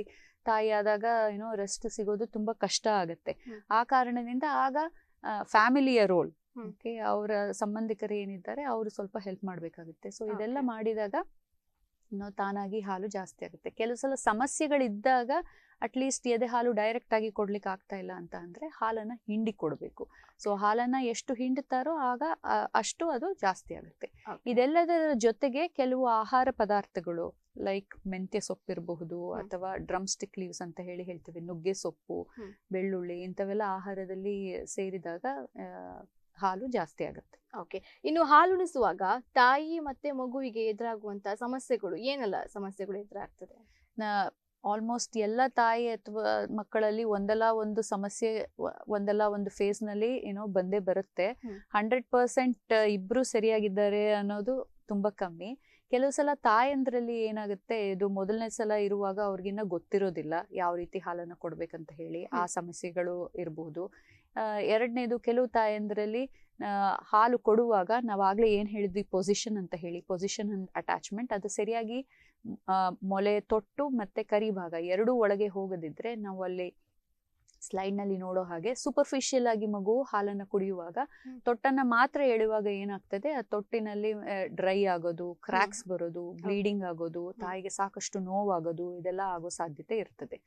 ತಾಯಿ ಆದಾಗ ಏನೋ ರೆಸ್ಟ್ ಸಿಗೋದು ತುಂಬಾ ಕಷ್ಟ ಆಗತ್ತೆ. ಆ ಕಾರಣದಿಂದ ಆಗ ಫ್ಯಾಮಿಲಿಯ ರೋಲ್, ಅವರ ಸಂಬಂಧಿಕರು ಏನಿದ್ದಾರೆ ಅವರು ಸ್ವಲ್ಪ ಹೆಲ್ಪ್ ಮಾಡ್ಬೇಕಾಗುತ್ತೆ. ಸೊ ಇದೆಲ್ಲ ಮಾಡಿದಾಗ ತಾನಾಗಿ ಹಾಲು ಜಾಸ್ತಿ ಆಗುತ್ತೆ. ಕೆಲವು ಸಲ ಸಮಸ್ಯೆಗಳಿದ್ದಾಗ ಅಟ್ಲೀಸ್ಟ್ ಎದೆ ಹಾಲು ಡೈರೆಕ್ಟ್ ಆಗಿ ಕೊಡ್ಲಿಕ್ಕೆ ಆಗ್ತಾ ಇಲ್ಲ ಅಂತ ಅಂದ್ರೆ ಹಾಲನ್ನ ಹಿಂಡಿ ಕೊಡ್ಬೇಕು. ಸೊ ಹಾಲನ್ನ ಎಷ್ಟು ಹಿಂಡ್ತಾರೋ ಆಗ ಅಷ್ಟು ಅದು ಜಾಸ್ತಿ ಆಗುತ್ತೆ. ಇದೆಲ್ಲದರ ಜೊತೆಗೆ ಕೆಲವು ಆಹಾರ ಪದಾರ್ಥಗಳು ಲೈಕ್ ಮೆಂತ್ಯ ಸೊಪ್ಪಿರಬಹುದು ಅಥವಾ ಡ್ರಮ್ ಸ್ಟಿಕ್ ಲೀವ್ಸ್ ಅಂತ ಹೇಳಿ ಹೇಳ್ತೇವೆ, ನುಗ್ಗೆ ಸೊಪ್ಪು, ಬೆಳ್ಳುಳ್ಳಿ, ಇಂಥವೆಲ್ಲ ಆಹಾರದಲ್ಲಿ ಸೇರಿದಾಗ ಹಾಲು ಜಾಸ್ತಿ ಆಗುತ್ತೆ. ಓಕೆ, ಇನ್ನು ಹಾಲುಣಿಸುವಾಗ ತಾಯಿ ಮತ್ತೆ ಮಗುವಿಗೆ ಎದುರಾಗುವಂತ ಸಮಸ್ಯೆಗಳು ಏನೆಲ್ಲ ಸಮಸ್ಯೆಗಳು ಎದುರಾಗ್ತದೆ? ಆಲ್ಮೋಸ್ಟ್ ಎಲ್ಲ ತಾಯಿ ಅಥವಾ ಮಕ್ಕಳಲ್ಲಿ ಒಂದಲ್ಲ ಒಂದು ಸಮಸ್ಯೆ ಒಂದಲ್ಲ ಒಂದು ಫೇಸ್ ನಲ್ಲಿ ಏನೋ ಬಂದೇ ಬರುತ್ತೆ. ಹಂಡ್ರೆಡ್ ಪರ್ಸೆಂಟ್ ಇಬ್ರು ಸರಿಯಾಗಿದ್ದಾರೆ ಅನ್ನೋದು ತುಂಬಾ ಕಮ್ಮಿ. ಕೆಲವು ಸಲ ತಾಯಂದ್ರಲ್ಲಿ ಏನಾಗುತ್ತೆ, ಇದು ಮೊದಲನೇ ಸಲ ಇರುವಾಗ ಅವ್ರಿಗಿನ್ನ ಗೊತ್ತಿರೋದಿಲ್ಲ ಯಾವ ರೀತಿ ಹಾಲನ್ನು ಕೊಡ್ಬೇಕಂತ ಹೇಳಿ, ಆ ಸಮಸ್ಯೆಗಳು ಇರಬಹುದು. ಎರಡನೇದು, ಕೆಲವು ತಾಯಂದ್ರಲ್ಲಿ ಹಾಲು ಕೊಡುವಾಗ ನಾವಾಗಲೇ ಏನು ಹೇಳಿದ್ವಿ ಪೊಸಿಷನ್ ಅಂತ ಹೇಳಿ, ಪೊಸಿಷನ್ ಅಟ್ಯಾಚ್ಮೆಂಟ್, ಅದು ಸರಿಯಾಗಿ ಮೊಲೆ, ತೊಟ್ಟು ಮತ್ತೆ ಕರಿ ಭಾಗ ಎರಡೂ ಒಳಗೆ ಹೋಗದಿದ್ರೆ ನಾವು ಅಲ್ಲಿ ಸ್ಲೈಡ್ ನಲ್ಲಿ ನೋಡೋ ಹಾಗೆ ಸೂಪರ್ಫಿಷಿಯಲ್ ಆಗಿ ಮಗು ಹಾಲನ್ನು ಕುಡಿಯುವಾಗ ತೊಟ್ಟನ್ನ ಮಾತ್ರ ಎಳೆಯುವಾಗ ಏನಾಗ್ತದೆ, ಆ ತೊಟ್ಟಿನಲ್ಲಿ ಡ್ರೈ ಆಗೋದು, ಕ್ರ್ಯಾಕ್ಸ್ ಬರೋದು, ಬ್ಲೀಡಿಂಗ್ ಆಗೋದು, ತಾಯಿಗೆ ಸಾಕಷ್ಟು ನೋವಾಗೋದು, ಇದೆಲ್ಲ ಆಗೋ ಸಾಧ್ಯತೆ ಇರ್ತದೆ.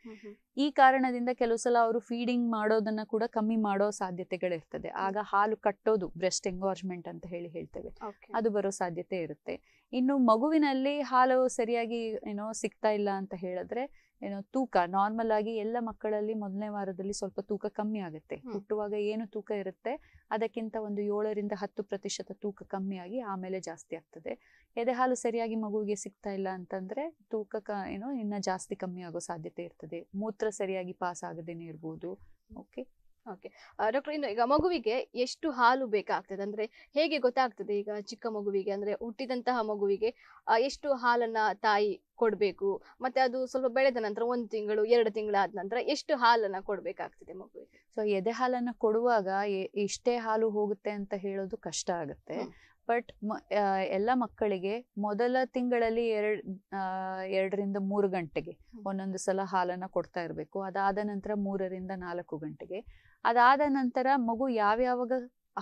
ಈ ಕಾರಣದಿಂದ ಕೆಲವು ಸಲ ಅವರು ಫೀಡಿಂಗ್ ಮಾಡೋದನ್ನ ಕೂಡ ಕಮ್ಮಿ ಮಾಡೋ ಸಾಧ್ಯತೆಗಳಿರ್ತದೆ. ಆಗ ಹಾಲು ಕಟ್ಟೋದು, ಬ್ರೆಸ್ಟ್ ಎಂಗಾರ್ಜ್ಮೆಂಟ್ ಅಂತ ಹೇಳಿ ಹೇಳ್ತೇವೆ, ಅದು ಬರೋ ಸಾಧ್ಯತೆ ಇರುತ್ತೆ. ಇನ್ನು ಮಗುವಿನಲ್ಲಿ ಹಾಲು ಸರಿಯಾಗಿ ಏನೋ ಸಿಗ್ತಾ ಇಲ್ಲ ಅಂತ ಹೇಳಿದ್ರೆ ಏನೋ ತೂಕ, ನಾರ್ಮಲ್ ಆಗಿ ಎಲ್ಲ ಮಕ್ಕಳಲ್ಲಿ ಮೊದಲನೇ ವಾರದಲ್ಲಿ ಸ್ವಲ್ಪ ತೂಕ ಕಮ್ಮಿ ಆಗುತ್ತೆ. ಹುಟ್ಟುವಾಗ ಏನು ತೂಕ ಇರುತ್ತೆ ಅದಕ್ಕಿಂತ ಒಂದು ಏಳರಿಂದ ಹತ್ತು ಪ್ರತಿಶತ ತೂಕ ಕಮ್ಮಿಯಾಗಿ ಆಮೇಲೆ ಜಾಸ್ತಿ ಆಗ್ತದೆ. ಎದೆ ಹಾಲು ಸರಿಯಾಗಿ ಮಗುವಿಗೆ ಸಿಗ್ತಾ ಇಲ್ಲ ಅಂತಂದ್ರೆ ತೂಕ ಏನೋ ಇನ್ನ ಜಾಸ್ತಿ ಕಮ್ಮಿ ಆಗೋ ಸಾಧ್ಯತೆ ಇರ್ತದೆ. ಮೂತ್ರ ಸರಿಯಾಗಿ ಪಾಸ್ ಆಗದೇನೆ ಇರ್ಬೋದು. ಓಕೆ ಓಕೆ ಡಾಕ್ಟರ್, ಇನ್ನು ಈಗ ಮಗುವಿಗೆ ಎಷ್ಟು ಹಾಲು ಬೇಕಾಗ್ತದೆ ಅಂದ್ರೆ ಹೇಗೆ ಗೊತ್ತಾಗ್ತದೆ? ಈಗ ಚಿಕ್ಕ ಮಗುವಿಗೆ ಅಂದ್ರೆ ಹುಟ್ಟಿದಂತಹ ಮಗುವಿಗೆ ಎಷ್ಟು ಹಾಲನ್ನ ತಾಯಿ ಕೊಡ್ಬೇಕು, ಮತ್ತೆ ಅದು ಸ್ವಲ್ಪ ಬೆಳೆದ ನಂತರ ಒಂದು ತಿಂಗಳು ಎರಡು ತಿಂಗಳಾದ ನಂತರ ಎಷ್ಟು ಹಾಲನ್ನ ಕೊಡ್ಬೇಕಾಗ್ತದೆ ಮಗುವಿಗೆ? ಸೊ ಎದೆ ಹಾಲನ್ನ ಕೊಡುವಾಗ ಇಷ್ಟೇ ಹಾಲು ಹೋಗುತ್ತೆ ಅಂತ ಹೇಳೋದು ಕಷ್ಟ ಆಗುತ್ತೆ. ಬಟ್ ಎಲ್ಲ ಮಕ್ಕಳಿಗೆ ಮೊದಲ ತಿಂಗಳಲ್ಲಿ ಎರಡ್ ಎರಡರಿಂದ ಮೂರು ಗಂಟೆಗೆ ಒಂದೊಂದು ಸಲ ಹಾಲನ್ನ ಕೊಡ್ತಾ ಇರಬೇಕು. ಅದಾದ ನಂತರ ಮೂರರಿಂದ ನಾಲ್ಕು ಗಂಟೆಗೆ, ಅದಾದ ನಂತರ ಮಗು ಯಾವ್ಯಾವಾಗ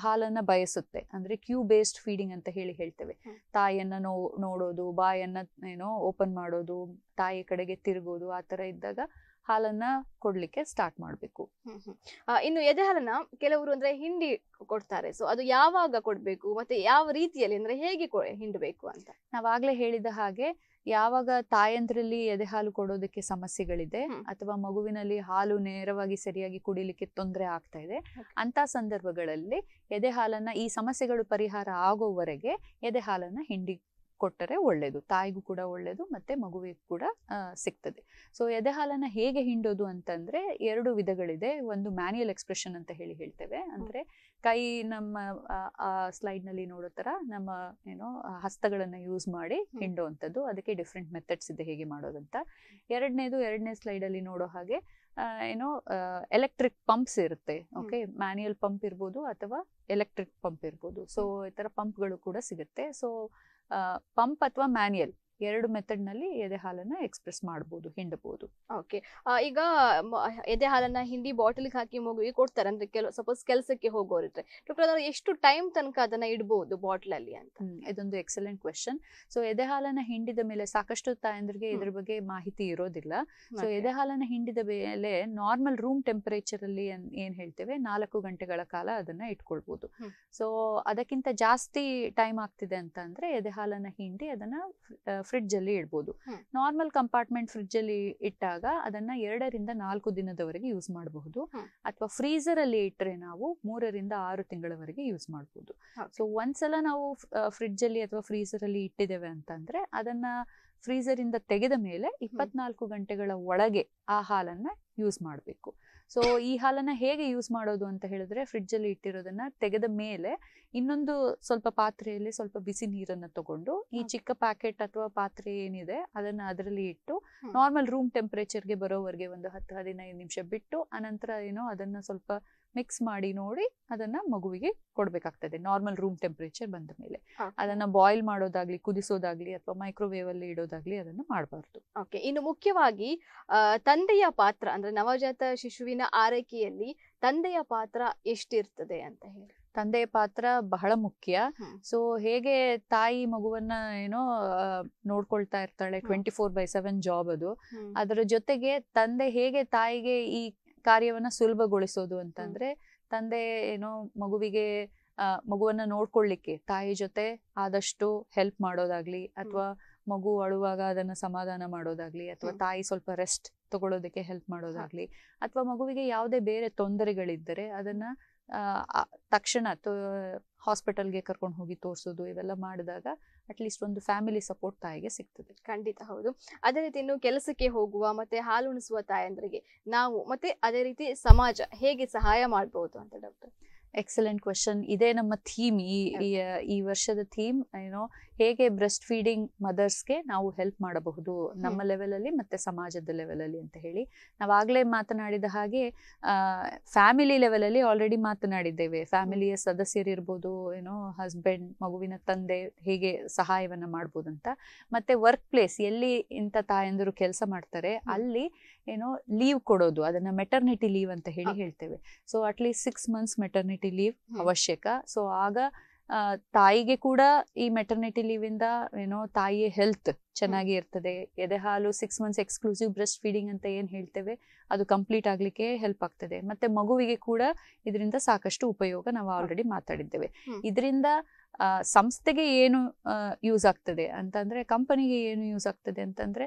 ಹಾಲನ್ನ ಬಯಸುತ್ತೆ ಅಂದ್ರೆ ಕ್ಯೂ ಬೇಸ್ಡ್ ಫೀಡಿಂಗ್ ಅಂತ ಹೇಳಿ ಹೇಳ್ತೇವೆ. ತಾಯಿಯನ್ನ ನೋ ನೋಡೋದು, ಬಾಯನ್ನ ಏನೋ ಓಪನ್ ಮಾಡೋದು, ತಾಯಿ ಕಡೆಗೆ ತಿರುಗೋದು, ಆ ತರ ಇದ್ದಾಗ ಹಾಲನ್ನ ಕೊಡ್ಲಿಕ್ಕೆ ಸ್ಟಾರ್ಟ್ ಮಾಡಬೇಕು. ಇನ್ನು ಎದೆ ಹಾಲನ್ನ ಕೆಲವರು ಅಂದ್ರೆ ಹಿಂಡಿ ಕೊಡ್ತಾರೆ. ಸೊ ಅದು ಯಾವಾಗ ಕೊಡ್ಬೇಕು ಮತ್ತೆ ಯಾವ ರೀತಿಯಲ್ಲಿ ಅಂದ್ರೆ ಹೇಗೆ ಹಿಂಡಬೇಕು ಅಂತ ನಾವಾಗ್ಲೇ ಹೇಳಿದ ಹಾಗೆ ಯಾವಾಗ ತಾಯಂದ್ರಲ್ಲಿ ಎದೆ ಹಾಲು ಕೊಡೋದಕ್ಕೆ ಸಮಸ್ಯೆಗಳಿದೆ ಅಥವಾ ಮಗುವಿನಲ್ಲಿ ಹಾಲು ನೇರವಾಗಿ ಸರಿಯಾಗಿ ಕುಡಿಲಿಕ್ಕೆ ತೊಂದರೆ ಆಗ್ತಾ ಇದೆ ಅಂತ ಸಂದರ್ಭಗಳಲ್ಲಿ ಎದೆ ಹಾಲನ್ನ ಈ ಸಮಸ್ಯೆಗಳು ಪರಿಹಾರ ಆಗೋವರೆಗೆ ಎದೆ ಹಾಲನ್ನ ಹಿಂಡಿ ಕೊಟ್ಟರೆ ಒಳ್ಳೇದು. ತಾಯಿಗೂ ಕೂಡ ಒಳ್ಳೇದು ಮತ್ತೆ ಮಗುವಿಗೂ ಕೂಡ ಸಿಗ್ತದೆ. ಸೊ ಎದೆ ಹಾಲನ್ನ ಹೇಗೆ ಹಿಂಡೋದು ಅಂತಂದ್ರೆ ಎರಡು ವಿಧಗಳಿದೆ. ಒಂದು ಮ್ಯಾನ್ಯಲ್ ಎಕ್ಸ್ಪ್ರೆಷನ್ ಅಂತ ಹೇಳಿ ಹೇಳ್ತೇವೆ. ಅಂದ್ರೆ ಕೈ ನಮ್ಮ ಆ ಸ್ಲೈಡ್ ನಲ್ಲಿ ನೋಡೋ ತರ ನಮ್ಮ ಏನೋ ಹಸ್ತಗಳನ್ನ ಯೂಸ್ ಮಾಡಿ ಹಿಂಡುವಂಥದ್ದು, ಅದಕ್ಕೆ ಡಿಫ್ರೆಂಟ್ ಮೆಥಡ್ಸ್ ಇದೆ ಹೇಗೆ ಮಾಡೋದಂತ. ಎರಡನೇದು ಎರಡನೇ ಸ್ಲೈಡ್ ಅಲ್ಲಿ ನೋಡೋ ಹಾಗೆ ಏನೋ ಎಲೆಕ್ಟ್ರಿಕ್ ಪಂಪ್ಸ್ ಇರುತ್ತೆ. ಓಕೆ, ಮ್ಯಾನ್ಯಲ್ ಪಂಪ್ ಇರ್ಬೋದು ಅಥವಾ ಎಲೆಕ್ಟ್ರಿಕ್ ಪಂಪ್ ಇರ್ಬೋದು. ಸೊ ಈ ತರ ಪಂಪ್ಗಳು ಕೂಡ ಸಿಗುತ್ತೆ. ಸೊ ಪಂಪ್ ಅಥವಾ ಮ್ಯಾನ್ಯಲ್ ಎರಡು ಮೆಥಡ್ ನಲ್ಲಿ ಎದೆ ಹಾಲನ್ನ ಎಕ್ಸ್ಪ್ರೆಸ್ ಮಾಡಬಹುದು, ಹಿಂಡಬಹುದು. ಓಕೆ, ಈಗ ಎದೆ ಹಾಲನ್ನ ಹಿಂಡಿ ಬಾಟಲ್ಗೆ ಹಾಕಿ ಮಗುವಿಗೆ ಕೊಡ್ತಾರೆ ಅಂದ್ರೆ ಕೆಲವು ಸಪೋಸ್ ಕೆಲಸಕ್ಕೆ ಹೋಗೋರಿದ್ರೆ ಡಾಕ್ಟರ್ ಎಷ್ಟು ಟೈಮ್ ತನಕ ಅದನ್ನ ಇಡಬಹುದು ಬಾಟಲ್ ಅಲ್ಲಿ ಅಂತ? ಇದೊಂದು ಎಕ್ಸಲೆಂಟ್ ಕ್ವೆಶನ್. ಸೊ ಎದೆ ಹಾಲನ್ನ ಹಿಂಡಿದ ಮೇಲೆ ಸಾಕಷ್ಟು ತಾಯಂದ್ರಿಗೆ ಇದ್ರ ಬಗ್ಗೆ ಮಾಹಿತಿ ಇರೋದಿಲ್ಲ. ಸೊ ಎದೆ ಹಾಲನ್ನ ಹಿಂಡಿದ ಮೇಲೆ ನಾರ್ಮಲ್ ರೂಮ್ ಟೆಂಪರೇಚರ್ ಅಲ್ಲಿ ಏನ್ ಹೇಳ್ತೇವೆ ನಾಲ್ಕು ಗಂಟೆಗಳ ಕಾಲ ಅದನ್ನ ಇಟ್ಕೊಳ್ಬಹುದು. ಸೊ ಅದಕ್ಕಿಂತ ಜಾಸ್ತಿ ಟೈಮ್ ಆಗ್ತಿದೆ ಅಂತ ಅಂದ್ರೆ ಎದೆ ಹಾಲನ್ನ ಹಿಂಡಿ ಅದನ್ನ ಫ್ರಿಡ್ಜ್ ಅಲ್ಲಿ ಇಡಬಹುದು. ನಾರ್ಮಲ್ ಕಂಪಾರ್ಟ್ಮೆಂಟ್ ಫ್ರಿಡ್ಜ್ ಅಲ್ಲಿ ಇಟ್ಟಾಗ ಅದನ್ನ ಎರಡರಿಂದ ನಾಲ್ಕು ದಿನದವರೆಗೆ ಯೂಸ್ ಮಾಡಬಹುದು. ಅಥವಾ ಫ್ರೀಜರ್ ಅಲ್ಲಿ ಇಟ್ಟರೆ ನಾವು ಮೂರರಿಂದ ಆರು ತಿಂಗಳವರೆಗೆ ಯೂಸ್ ಮಾಡಬಹುದು. ಸೊ ಒಂದ್ಸಲ ನಾವು ಫ್ರಿಡ್ಜ್ ಅಲ್ಲಿ ಅಥವಾ ಫ್ರೀಜರ್ ಅಲ್ಲಿ ಇಟ್ಟಿದ್ದೇವೆ ಅಂತಂದ್ರೆ ಅದನ್ನ ಫ್ರೀಜರ್ ಇಂದ ತೆಗೆದ ಮೇಲೆ ಇಪ್ಪತ್ನಾಲ್ಕು ಗಂಟೆಗಳ ಒಳಗೆ ಆ ಹಾಲನ್ನ ಯೂಸ್ ಮಾಡಬೇಕು. ಸೊ ಈ ಹಾಲನ್ನ ಹೇಗೆ ಯೂಸ್ ಮಾಡೋದು ಅಂತ ಹೇಳಿದ್ರೆ ಫ್ರಿಡ್ಜ್ ಅಲ್ಲಿ ಇಟ್ಟಿರೋದನ್ನ ತೆಗೆದ ಮೇಲೆ ಇನ್ನೊಂದು ಸ್ವಲ್ಪ ಪಾತ್ರೆಯಲ್ಲಿ ಸ್ವಲ್ಪ ಬಿಸಿ ನೀರನ್ನ ತಗೊಂಡು ಈ ಚಿಕ್ಕ ಪ್ಯಾಕೆಟ್ ಅಥವಾ ಪಾತ್ರೆ ಏನಿದೆ ಅದನ್ನ ಅದರಲ್ಲಿ ಇಟ್ಟು ನಾರ್ಮಲ್ ರೂಮ್ ಟೆಂಪರೇಚರ್ಗೆ ಬರೋವರೆಗೆ ಒಂದು ಹತ್ತು ಹದಿನೈದು ನಿಮಿಷ ಬಿಟ್ಟು ಅನಂತರ ಏನೋ ಅದನ್ನ ಸ್ವಲ್ಪ ಮಿಕ್ಸ್ ಮಾಡಿ ನೋಡಿ ಅದನ್ನ ಮಗುವಿಗೆ ಕೊಡ್ಬೇಕಾಗ್ತದೆ. ನಾರ್ಮಲ್ ರೂಮ್ ಟೆಂಪರೇಚರ್ ಬಂದ ಮೇಲೆ ಅದನ್ನ ಬಾಯ್ಲ್ ಮಾಡೋದಾಗ್ಲಿ, ಕುದಿಸೋದಾಗ್ಲಿ ಅಥವಾ ಮೈಕ್ರೋವೇವ್ ಅಲ್ಲಿ ಇಡೋದಾಗ್ಲಿ ಅದನ್ನ ಮಾಡಬಾರ್ದು. ಓಕೆ, ಇನ್ನು ಮುಖ್ಯವಾಗಿ ತಂದೆಯ ಪಾತ್ರ ಅಂದ್ರೆ ನವಜಾತ ಶಿಶುವಿನ ಆರೈಕೆಯಲ್ಲಿ ತಂದೆಯ ಪಾತ್ರ ಎಷ್ಟಿರ್ತದೆ ಅಂತ ಹೇಳಿ? ತಂದೆಯ ಪಾತ್ರ ಬಹಳ ಮುಖ್ಯ. ಸೊ ಹೇಗೆ ತಾಯಿ ಮಗುವನ್ನ ಏನೋ ನೋಡ್ಕೊಳ್ತಾ ಇರ್ತಾಳೆ, twenty four by seven job ಅದು, ಅದರ ಜೊತೆಗೆ ತಂದೆ ಹೇಗೆ ತಾಯಿಗೆ ಈ ಕಾರ್ಯವನ್ನ ಸುಲಭಗೊಳಿಸೋದು ಅಂತಂದ್ರೆ ತಂದೆ ಏನೋ ಮಗುವಿಗೆ ಅಹ್ ಮಗುವನ್ನ ನೋಡ್ಕೊಳ್ಲಿಕ್ಕೆ ತಾಯಿ ಜೊತೆ ಆದಷ್ಟು ಹೆಲ್ಪ್ ಮಾಡೋದಾಗ್ಲಿ ಅಥವಾ ಮಗು ಅಳುವಾಗ ಅದನ್ನ ಸಮಾಧಾನ ಮಾಡೋದಾಗ್ಲಿ ಅಥವಾ ತಾಯಿ ಸ್ವಲ್ಪ ರೆಸ್ಟ್ ತಗೊಳ್ಳೋದಕ್ಕೆ ಹೆಲ್ಪ್ ಮಾಡೋದಾಗ್ಲಿ ಅಥವಾ ಮಗುವಿಗೆ ಯಾವುದೇ ಬೇರೆ ತೊಂದರೆಗಳಿದ್ದರೆ ಅದನ್ನ ಅಹ್ ತಕ್ಷಣ ಹಾಸ್ಪಿಟಲ್ಗೆ ಕರ್ಕೊಂಡು ಹೋಗಿ ತೋರಿಸೋದು, ಇವೆಲ್ಲ ಮಾಡಿದಾಗ ಅಟ್ಲೀಸ್ಟ್ ಒಂದು ಫ್ಯಾಮಿಲಿ ಸಪೋರ್ಟ್ ತಾಯಿಗೆ ಸಿಗ್ತದೆ. ಖಂಡಿತ ಹೌದು. ಅದೇ ರೀತಿ ಇನ್ನು ಕೆಲಸಕ್ಕೆ ಹೋಗುವ ಮತ್ತೆ ಹಾಲುಣಿಸುವ ತಾಯಂದ್ರಿಗೆ ನಾವು ಮತ್ತೆ ಅದೇ ರೀತಿ ಸಮಾಜ ಹೇಗೆ ಸಹಾಯ ಮಾಡಬಹುದು ಅಂತ ಡಾಕ್ಟರ್? Excellent question. ಇದೇ ನಮ್ಮ ಥೀಮ್, ಈ ಈ ವರ್ಷದ ಥೀಮ್ ಏನೋ ಹೇಗೆ ಬ್ರೆಸ್ಟ್ ಫೀಡಿಂಗ್ ಮದರ್ಸ್ಗೆ ನಾವು ಹೆಲ್ಪ್ ಮಾಡಬಹುದು ನಮ್ಮ ಲೆವೆಲಲ್ಲಿ ಮತ್ತೆ ಸಮಾಜದ ಲೆವೆಲಲ್ಲಿ ಅಂತ ಹೇಳಿ. ನಾವಾಗಲೇ ಮಾತನಾಡಿದ ಹಾಗೆ ಫ್ಯಾಮಿಲಿ ಲೆವೆಲಲ್ಲಿ ಆಲ್ರೆಡಿ ಮಾತನಾಡಿದ್ದೇವೆ. ಫ್ಯಾಮಿಲಿಯ ಸದಸ್ಯರಿರ್ಬೋದು, ಏನೋ ಹಸ್ಬೆಂಡ್, ಮಗುವಿನ ತಂದೆ ಹೇಗೆ ಸಹಾಯವನ್ನು ಮಾಡ್ಬೋದು ಅಂತ. ಮತ್ತೆ ವರ್ಕ್ ಪ್ಲೇಸ್ ಎಲ್ಲಿ ಇಂಥ ತಾಯಂದರು ಕೆಲಸ ಮಾಡ್ತಾರೆ ಅಲ್ಲಿ ಏನೋ ಲೀವ್ ಕೊಡೋದು, ಅದನ್ನು ಮೆಟರ್ನಿಟಿ ಲೀವ್ ಅಂತ ಹೇಳಿ ಹೇಳ್ತೇವೆ. So at least six months maternity leave ಅವಶ್ಯಕ. ಸೊ ಆಗ ತಾಯಿಗೆ ಕೂಡ ಈ ಮೆಟರ್ನಿಟಿ ಲೀವ್ ಇಂದ ಏನೋ ತಾಯಿಯ ಹೆಲ್ತ್ ಚೆನ್ನಾಗಿ ಇರ್ತದೆ. ಎದೆ ಹಾಲು six months exclusive breast feeding ಅಂತ ಏನ್ ಹೇಳ್ತೇವೆ ಅದು ಕಂಪ್ಲೀಟ್ ಆಗ್ಲಿಕ್ಕೆ ಹೆಲ್ಪ್ ಆಗ್ತದೆ. ಮತ್ತೆ ಮಗುವಿಗೆ ಕೂಡ ಇದರಿಂದ ಸಾಕಷ್ಟು ಉಪಯೋಗ ನಾವು ಆಲ್ರೆಡಿ ಮಾತಾಡಿದ್ದೇವೆ. ಇದರಿಂದ ಸಂಸ್ಥೆಗೆ ಏನು ಯೂಸ್ ಆಗ್ತದೆ ಅಂತಂದ್ರೆ, ಕಂಪನಿಗೆ ಏನು ಯೂಸ್ ಆಗ್ತದೆ ಅಂತಂದ್ರೆ,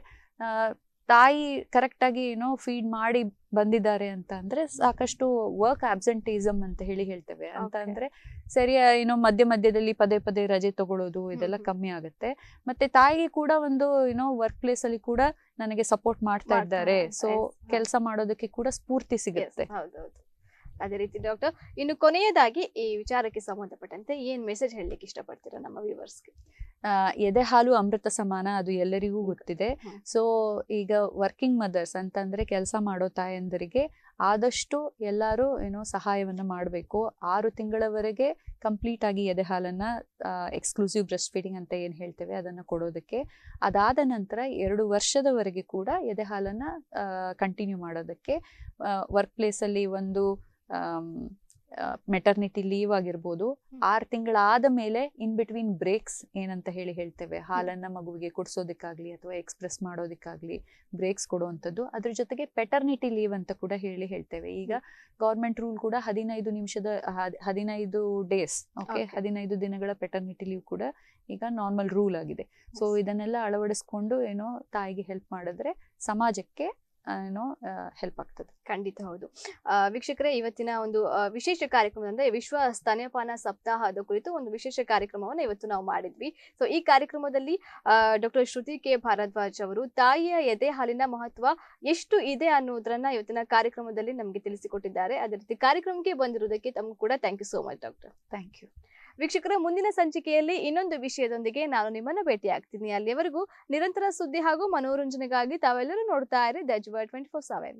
ತಾಯಿ ಕರೆಕ್ಟ್ ಆಗಿ ಏನೋ ಫೀಡ್ ಮಾಡಿ ಬಂದಿದ್ದಾರೆ ಅಂತ ಅಂದ್ರೆ ಸಾಕಷ್ಟು ವರ್ಕ್ ಆಬ್ಸೆಂಟಿಸಮ್ ಅಂತ ಹೇಳಿ ಹೇಳ್ತೇವೆ. ಅಂತ ಅಂದ್ರೆ ಸರಿಯಾ ಏನೋ ಮಧ್ಯ ಮಧ್ಯದಲ್ಲಿ ಪದೇ ಪದೇ ರಜೆ ತಗೊಳ್ಳೋದು ಇದೆಲ್ಲ ಕಮ್ಮಿ ಆಗುತ್ತೆ. ಮತ್ತೆ ತಾಯಿಗೆ ಕೂಡ ಒಂದು ಏನೋ ವರ್ಕ್ ಪ್ಲೇಸ್ ಅಲ್ಲಿ ಕೂಡ ನನಗೆ ಸಪೋರ್ಟ್ ಮಾಡ್ತಾ ಇದ್ದಾರೆ, ಸೊ ಕೆಲಸ ಮಾಡೋದಕ್ಕೆ ಕೂಡ ಸ್ಫೂರ್ತಿ ಸಿಗುತ್ತೆ. ಅದೇ ರೀತಿ ಡಾಕ್ಟರ್, ಇನ್ನು ಕೊನೆಯದಾಗಿ ಈ ವಿಚಾರಕ್ಕೆ ಸಂಬಂಧಪಟ್ಟಂತೆ ಏನ್ ಮೆಸೇಜ್ ಹೇಳಲಿಕ್ಕೆ ಇಷ್ಟಪಡ್ತೀರಾ ನಮ್ಮ ವ್ಯೂವರ್ಸ್ಗೆ? ಎದೆ ಹಾಲು ಅಮೃತ ಸಮಾನ, ಅದು ಎಲ್ಲರಿಗೂ ಗೊತ್ತಿದೆ. ಸೊ ಈಗ ವರ್ಕಿಂಗ್ ಮದರ್ಸ್ ಅಂತಂದ್ರೆ ಕೆಲಸ ಮಾಡೋ ತಾಯಂದರಿಗೆ ಆದಷ್ಟು ಎಲ್ಲರೂ ಏನೋ ಸಹಾಯವನ್ನು ಮಾಡಬೇಕು. ಆರು ತಿಂಗಳವರೆಗೆ ಕಂಪ್ಲೀಟ್ ಆಗಿ ಎದೆ ಹಾಲನ್ನು ಎಕ್ಸ್ಕ್ಲೂಸಿವ್ ಬ್ರೆಸ್ಟ್ ಫೀಡಿಂಗ್ ಅಂತ ಏನು ಹೇಳ್ತೇವೆ ಅದನ್ನು ಕೊಡೋದಕ್ಕೆ, ಅದಾದ ನಂತರ ಎರಡು ವರ್ಷದವರೆಗೆ ಕೂಡ ಎದೆ ಹಾಲನ್ನು ಕಂಟಿನ್ಯೂ ಮಾಡೋದಕ್ಕೆ ವರ್ಕ್ ಪ್ಲೇಸಲ್ಲಿ ಒಂದು ಮೆಟರ್ನಿಟಿ ಲೀವ್ ಆಗಿರಬಹುದು ಆರು ತಿಂಗಳ ಆದ ಮೇಲೆ ಇನ್ ಬಿಟ್ವೀನ್ ಬ್ರೇಕ್ಸ್ ಏನಂತ ಹೇಳಿ ಹೇಳ್ತೇವೆ, ಹಾಲನ್ನ ಮಗುವಿಗೆ ಕುಡಿಸೋದಕ್ಕಾಗ್ಲಿ ಅಥವಾ ಎಕ್ಸ್ಪ್ರೆಸ್ ಮಾಡೋದಕ್ಕಾಗ್ಲಿ ಬ್ರೇಕ್ಸ್ ಕೊಡುವಂಥದ್ದು. ಅದ್ರ ಜೊತೆಗೆ ಪೆಟರ್ನಿಟಿ ಲೀವ್ ಅಂತ ಕೂಡ ಹೇಳಿ ಹೇಳ್ತೇವೆ. ಈಗ ಗೌರ್ಮೆಂಟ್ ರೂಲ್ ಕೂಡ ಹದಿನೈದು ನಿಮಿಷದ ಹದಿನೈದು ಡೇಸ್ ಓಕೆ ಹದಿನೈದು ದಿನಗಳ ಪೆಟರ್ನಿಟಿ ಲೀವ್ ಕೂಡ ಈಗ ನಾರ್ಮಲ್ ರೂಲ್ ಆಗಿದೆ. ಸೊ ಇದನ್ನೆಲ್ಲ ಅಳವಡಿಸ್ಕೊಂಡು ಏನೋ ತಾಯಿಗೆ ಹೆಲ್ಪ್ ಮಾಡಿದ್ರೆ ಸಮಾಜಕ್ಕೆ ಏನೋ ಹೆಲ್ಪ್ ಆಗ್ತದೆ. ಖಂಡಿತ ಹೌದು. ವೀಕ್ಷಕರೇ, ಇವತ್ತಿನ ಒಂದು ವಿಶೇಷ ಕಾರ್ಯಕ್ರಮ ಅಂದ್ರೆ ವಿಶ್ವ ಸ್ತನ್ಯಪಾನ ಸಪ್ತಾಹದ ಕುರಿತು ಒಂದು ವಿಶೇಷ ಕಾರ್ಯಕ್ರಮವನ್ನು ಇವತ್ತು ನಾವು ಮಾಡಿದ್ವಿ. ಸೊ ಈ ಕಾರ್ಯಕ್ರಮದಲ್ಲಿ ಡಾಕ್ಟರ್ ಶ್ರುತಿ ಕೆ ಭಾರದ್ವಾಜ್ ಅವರು ತಾಯಿಯ ಎದೆ ಹಾಲಿನ ಮಹತ್ವ ಎಷ್ಟು ಇದೆ ಅನ್ನೋದ್ರನ್ನ ಇವತ್ತಿನ ಕಾರ್ಯಕ್ರಮದಲ್ಲಿ ನಮಗೆ ತಿಳಿಸಿಕೊಟ್ಟಿದ್ದಾರೆ. ಅದೇ ರೀತಿ ಕಾರ್ಯಕ್ರಮಕ್ಕೆ ಬಂದಿರುವುದಕ್ಕೆ ತಮಗೂ ಕೂಡ thank you so much doctor. Thank you. ವೀಕ್ಷಕರ, ಮುಂದಿನ ಸಂಚಿಕೆಯಲ್ಲಿ ಇನ್ನೊಂದು ವಿಷಯದೊಂದಿಗೆ ನಾನು ನಿಮ್ಮನ್ನು ಭೇಟಿಯಾಗ್ತೀನಿ. ಅಲ್ಲಿಯವರೆಗೂ ನಿರಂತರ ಸುದ್ದಿ ಹಾಗೂ ಮನೋರಂಜನೆಗಾಗಿ ತಾವೆಲ್ಲರೂ ನೋಡ್ತಾ ಇರಿ ದ ಜುವಾ ಟ್ವೆಂಟಿ ಫೋರ್ ಸೆವೆನ್.